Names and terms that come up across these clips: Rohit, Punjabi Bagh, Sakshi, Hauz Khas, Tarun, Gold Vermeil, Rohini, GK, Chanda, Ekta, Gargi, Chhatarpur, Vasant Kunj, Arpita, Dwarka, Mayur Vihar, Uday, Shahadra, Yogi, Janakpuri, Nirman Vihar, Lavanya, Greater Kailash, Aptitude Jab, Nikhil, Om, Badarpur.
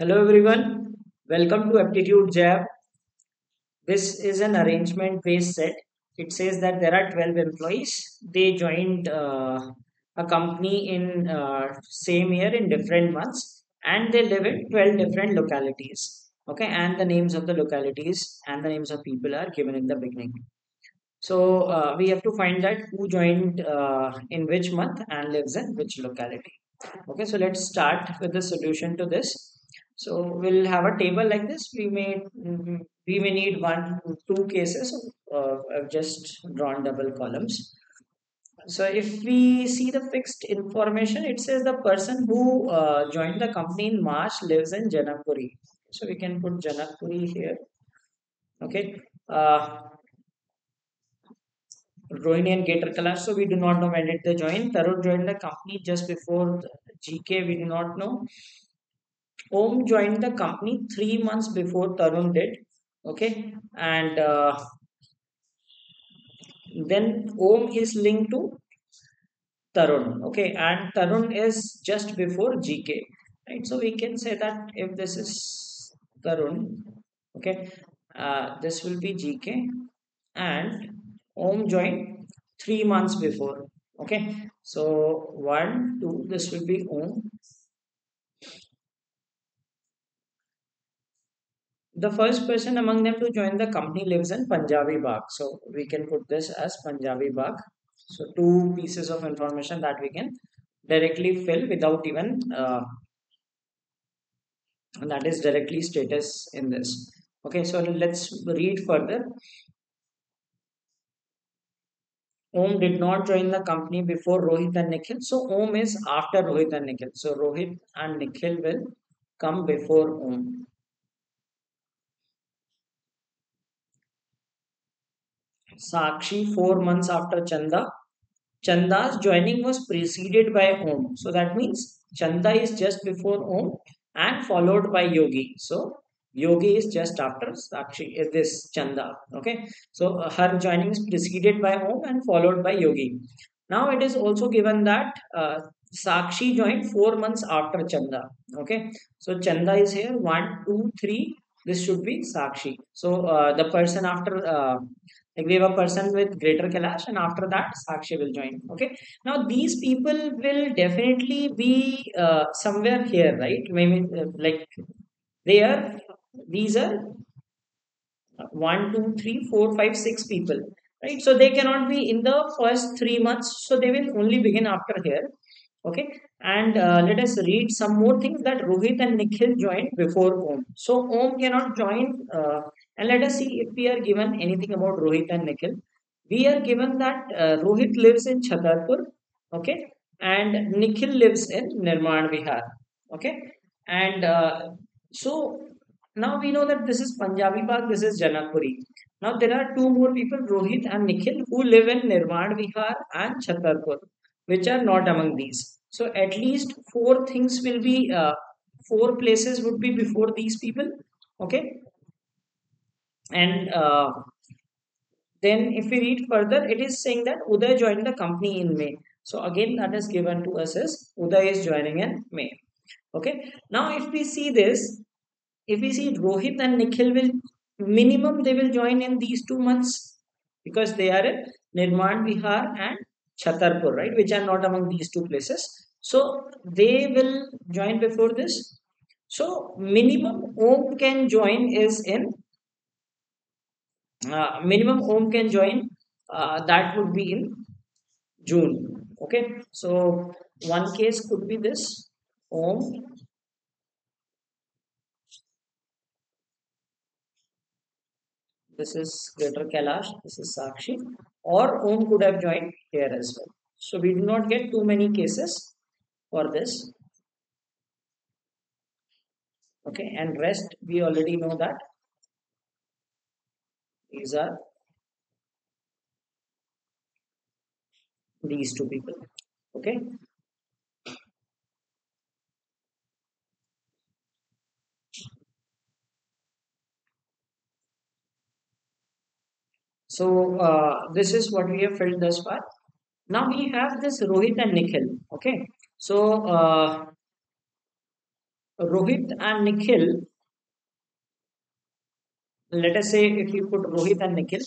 Hello everyone, welcome to Aptitude Jab. This is an arrangement based set. It says that there are 12 employees. They joined a company in same year in different months, and they live in 12 different localities. Okay, and the names of the localities and the names of people are given in the beginning. So we have to find that who joined in which month and lives in which locality. Okay, so let's start with the solution to this. So we'll have a table like this. We may need 1 to 2 cases. I've just drawn double columns. So if we see the fixed information, it says the person who joined the company in March lives in Janakpuri. So we can put Janakpuri here. Okay. Rohini and Greater Kailash. So we do not know when did they join. Tarun joined the company just before GK. We do not know. Om joined the company 3 months before Tarun did, okay, and then Om is linked to Tarun, okay, and Tarun is just before GK, right? So we can say that if this is Tarun, okay, this will be GK, and Om joined 3 months before, okay, so 1, 2, this will be Om. The first person among them to join the company lives in Punjabi Bagh. So we can put this as Punjabi Bagh. So 2 pieces of information that we can directly fill without even, that is directly status in this. Okay, so let's read further. Om did not join the company before Rohit and Nikhil. So Om is after Rohit and Nikhil. So Rohit and Nikhil will come before Om. Sakshi 4 months after Chanda. Chanda's joining was preceded by Om. So that means Chanda is just before Om and followed by Yogi. So Yogi is just after Sakshi, is this Chanda. Okay. So her joining is preceded by Om and followed by Yogi. Now it is also given that Sakshi joined 4 months after Chanda. Okay. So Chanda is here. 1, 2, 3. This should be Sakshi. So the person after... like we have a person with Greater Kailash, and after that Sakshi will join. Okay. Now these people will definitely be somewhere here, right? Maybe like they are, these are 1, 2, 3, 4, 5, 6 people, right? So they cannot be in the first 3 months. So they will only begin after here. Okay. And let us read some more things that Rohit and Nikhil joined before Om. So Om cannot join... and let us see if we are given anything about Rohit and Nikhil. We are given that Rohit lives in Chhatarpur, okay, and Nikhil lives in Nirman Vihar, okay. And so now we know that this is Punjabi Bagh, this is Janakpuri. Now there are 2 more people, Rohit and Nikhil, who live in Nirman Vihar and Chhatarpur, which are not among these. So at least 4 things will be, 4 places would be before these people, okay. And then if we read further, it is saying that Uday joined the company in May. So again, that is given to us as Uday is joining in May. Okay. Now, if we see this, if we see Rohit and Nikhil will, minimum they will join in these 2 months because they are in Nirman Vihar and Chhatarpur, right, which are not among these 2 places. So they will join before this. So minimum Om can join is in minimum Om can join, that would be in June. Okay, so 1 case could be this Om. This is Greater Kailash, this is Sakshi, or Om could have joined here as well. So we do not get too many cases for this. Okay, and rest we already know that. These are these 2 people, okay. So this is what we have filled thus far. Now we have this Rohit and Nikhil, okay. So Rohit and Nikhil, let us say if you put Rohit and Nikhil,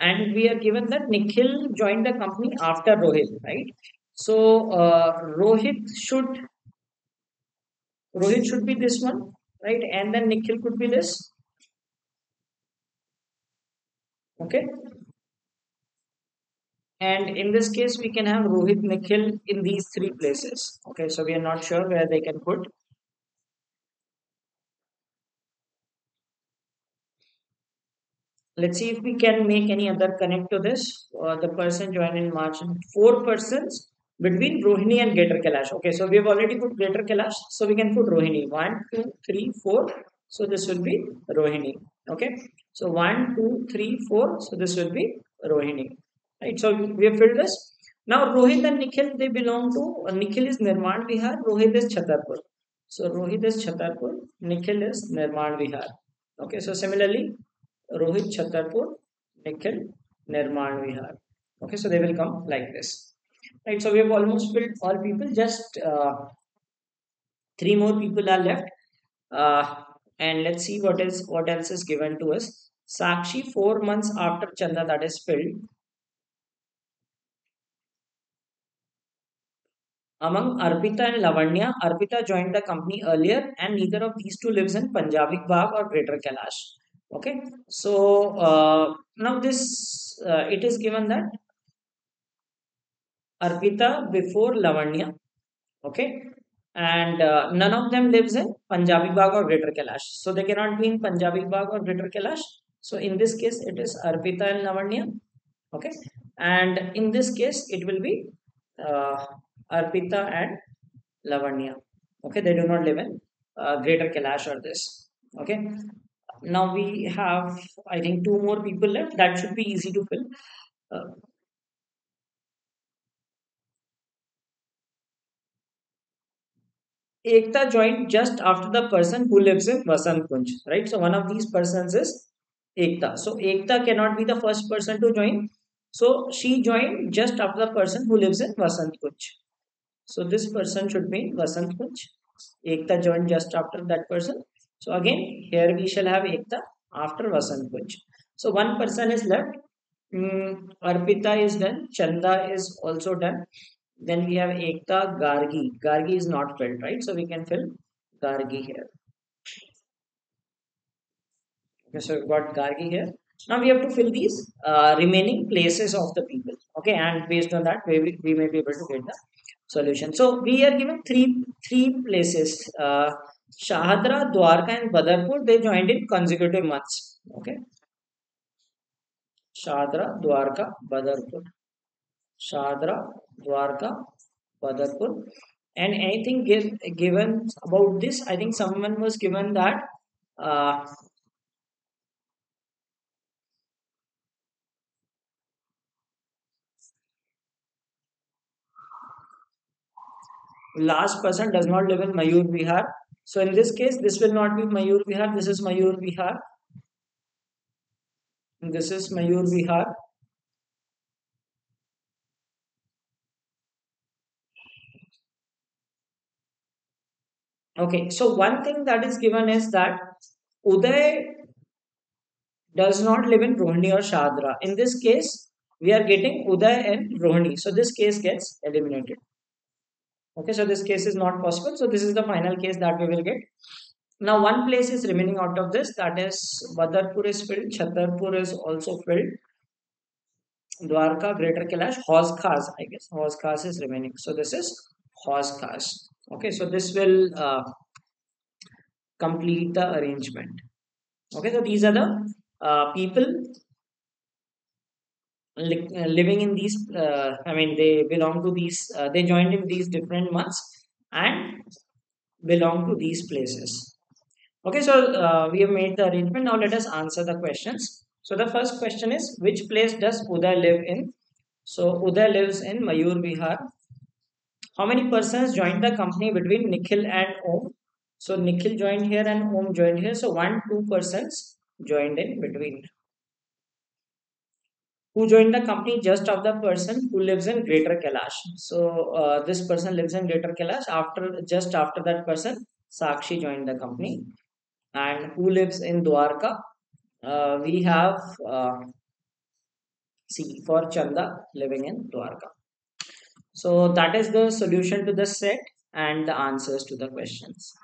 and we are given that Nikhil joined the company after Rohit, right? So Rohit should be this one, right? And then Nikhil could be this. Okay. And in this case, we can have Rohit, Nikhil in these three places. Okay, so we are not sure where they can put. Let's see if we can make any other connect to this. The person joined in March. 4 persons between Rohini and Greater Kailash. Okay, so we have already put Greater Kailash. So we can put Rohini. 1, 2, 3, 4. So this will be Rohini. Okay, so 1, 2, 3, 4. So this will be Rohini. Right, so we have filled this. Now Rohit and Nikhil, they belong to, Nikhil is Nirman Vihar, Rohit is Chhatarpur. So Rohit is Chhatarpur, Nikhil is Nirman Vihar. Okay, so similarly, Rohit Chhatarpur, Nikhil Nirman Vihar. Okay, so they will come like this. Right, so we have almost filled all people, just 3 more people are left. And let's see what else is given to us. Sakshi, 4 months after Chanda, that is filled. Among Arpita and Lavanya, Arpita joined the company earlier and neither of these two lives in Punjabi Bagh or Greater Kailash. Okay, so now this, it is given that Arpita before Lavanya, okay, and none of them lives in Punjabi Bagh or Greater Kailash. So they cannot be in Punjabi Bagh or Greater Kailash. So in this case, it is Arpita and Lavanya, okay, and in this case, it will be Arpita and Lavanya. Okay, they do not live in Greater Kailash or this. Okay, now we have, I think, 2 more people left. That should be easy to fill. Ekta joined just after the person who lives in Vasant Kunj, right? So one of these persons is Ekta. So Ekta cannot be the first person to join. So she joined just after the person who lives in Vasant Kunj. So this person should be Vasant Kunj. Ekta joined just after that person. So again, here we shall have Ekta after Vasant Kunj. So one person is left. Arpita is done. Chanda is also done. Then we have Ekta, Gargi. Gargi is not filled, right? So we can fill Gargi here. Okay, so we've got Gargi here. Now we have to fill these remaining places of the people. Okay, and based on that, we may be able to get the solution. So we are given three places. Shahadra, Dwarka and Badarpur, they joined in consecutive months. Okay. Shahadra, Dwarka, Badarpur. Shahadra, Dwarka, Badarpur. And anything given about this, I think someone was given that last person does not live in Mayur Vihar. So in this case, this will not be Mayur Vihar. This is Mayur Vihar. This is Mayur Vihar. Okay, so one thing that is given is that Uday does not live in Rohini or Shahadra. In this case, we are getting Uday and Rohini. So this case gets eliminated. Okay, so this case is not possible. So this is the final case that we will get. Now one place is remaining out of this. That is Badarpur is filled. Chhatarpur is also filled. Dwarka, Greater Kailash, Hauz Khas. I guess Hauz Khas is remaining. So this is Hauz Khas. Okay, so this will complete the arrangement. Okay, so these are the people living in these, they belong to these, they joined in these different months and belong to these places. Okay, so we have made the arrangement. Now let us answer the questions. So the first question is, which place does Uday live in? So Uday lives in Mayur Vihar. How many persons joined the company between Nikhil and Om? So Nikhil joined here and Om joined here. So 1-2 persons joined in between. Who joined the company just after the person who lives in Greater Kailash? So this person lives in Greater Kailash. Just after that person, Sakshi joined the company. And who lives in Dwarka? We have C for Chanda living in Dwarka. So that is the solution to the set and the answers to the questions.